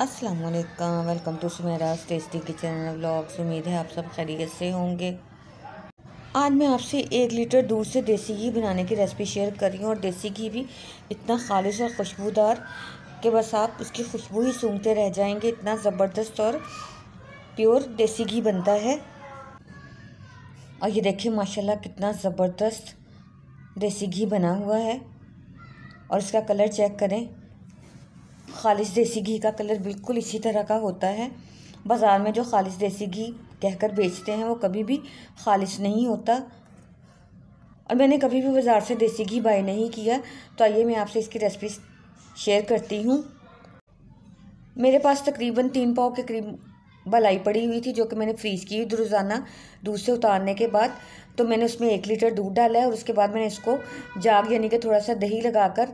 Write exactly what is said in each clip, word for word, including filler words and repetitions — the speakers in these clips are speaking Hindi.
अस्सलामुअलैकुम, welcome to Sumera's tasty kitchen vlogs. उम्मीद है आप सब खैरियत से होंगे। आज मैं आपसे एक लीटर दूध से देसी घी बनाने की रेसिपी शेयर कर रही हूँ। और देसी घी भी इतना खालिश और खुशबूदार कि बस आप उसकी खुशबू ही सूंघते रह जाएंगे। इतना ज़बरदस्त और प्योर देसी घी बनता है। और ये देखिए माशाल्लाह कितना ज़बरदस्त देसी घी बना हुआ है। और इसका कलर चेक करें, खालिश देसी घी का कलर बिल्कुल इसी तरह का होता है। बाज़ार में जो खालिश देसी घी कहकर बेचते हैं वो कभी भी खालिश नहीं होता। और मैंने कभी भी बाज़ार से देसी घी बाई नहीं किया। तो आइए मैं आपसे इसकी रेसिपी शेयर करती हूँ। मेरे पास तकरीबन तीन पाव के करीब बलाई पड़ी हुई थी जो कि मैंने फ्रीज़ की हुई रोज़ाना दूध से उतारने के बाद। तो मैंने उसमें एक लीटर दूध डाला है। और उसके बाद मैंने इसको जाग यानी कि थोड़ा सा दही लगाकर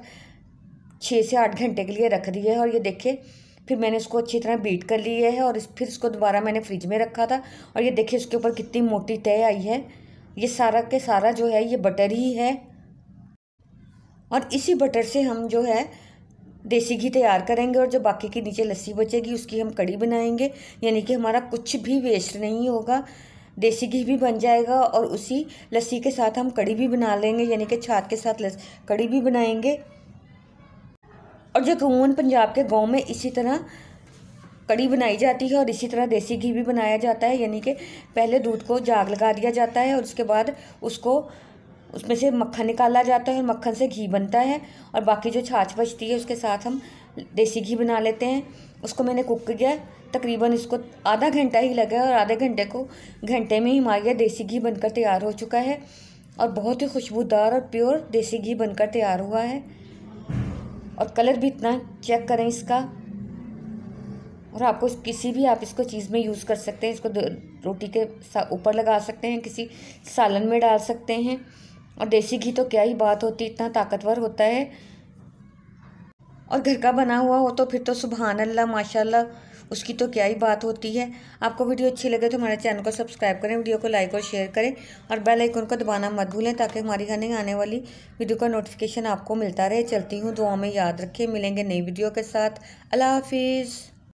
छः से आठ घंटे के लिए रख दिया है। और ये देखिए फिर मैंने इसको अच्छी तरह बीट कर लिया है। और इस फिर इसको दोबारा मैंने फ्रिज में रखा था। और ये देखिए इसके ऊपर कितनी मोटी तह आई है। ये सारा के सारा जो है ये बटर ही है। और इसी बटर से हम जो है देसी घी तैयार करेंगे। और जो बाकी की नीचे लस्सी बचेगी उसकी हम कड़ी बनाएंगे। यानी कि हमारा कुछ भी वेस्ट नहीं होगा, देसी घी भी बन जाएगा। और उसी लस्सी के साथ हम कड़ी भी बना लेंगे। यानी कि छाछ के साथ कड़ी भी बनाएंगे। और जो कमून पंजाब के गांव में इसी तरह कड़ी बनाई जाती है। और इसी तरह देसी घी भी बनाया जाता है। यानी कि पहले दूध को जाग लगा दिया जाता है। और उसके बाद उसको उसमें से मक्खन निकाला जाता है और मक्खन से घी बनता है। और बाकी जो छाछ बचती है उसके साथ हम देसी घी बना लेते हैं। उसको मैंने कुक किया तकरीबन, इसको आधा घंटा ही लगा। और आधे घंटे को घंटे में ही हमारा देसी घी बनकर तैयार हो चुका है। और बहुत ही खुशबूदार और प्योर देसी घी बनकर तैयार हुआ है। और कलर भी इतना चेक करें इसका। और आपको किसी भी आप इसको चीज़ में यूज़ कर सकते हैं। इसको रोटी के ऊपर लगा सकते हैं, किसी सालन में डाल सकते हैं। और देसी घी तो क्या ही बात होती, इतना ताकतवर होता है। और घर का बना हुआ हो तो फिर तो सुभान अल्लाह माशाल्लाह, उसकी तो क्या ही बात होती है। आपको वीडियो अच्छी लगे तो हमारे चैनल को सब्सक्राइब करें, वीडियो को लाइक और शेयर करें। और बेल आइकन को दबाना मत भूलें ताकि हमारी आने आने वाली वीडियो का नोटिफिकेशन आपको मिलता रहे। चलती हूँ, दुआ में याद रखें। मिलेंगे नई वीडियो के साथ। अल्लाह हाफिज़।